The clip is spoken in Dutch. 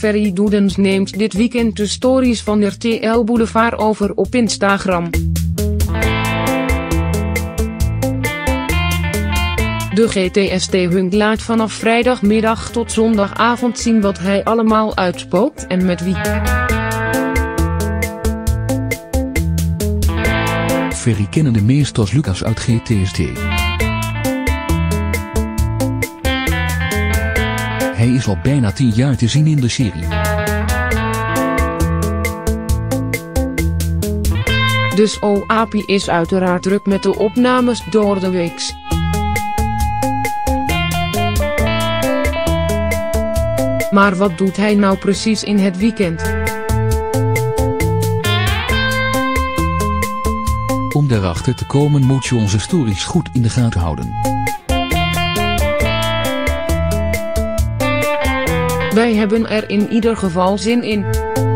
Ferry Doedens neemt dit weekend de stories van RTL Boulevard over op Instagram. De GTST-hunk laat vanaf vrijdagmiddag tot zondagavond zien wat hij allemaal uitspookt en met wie. Ferry kennende meesters Lucas uit GTST. Hij is al bijna 10 jaar te zien in de serie. Dus OAPI is uiteraard druk met de opnames door de week. Maar wat doet hij nou precies in het weekend? Om daarachter te komen moet je onze stories goed in de gaten houden. Wij hebben er in ieder geval zin in.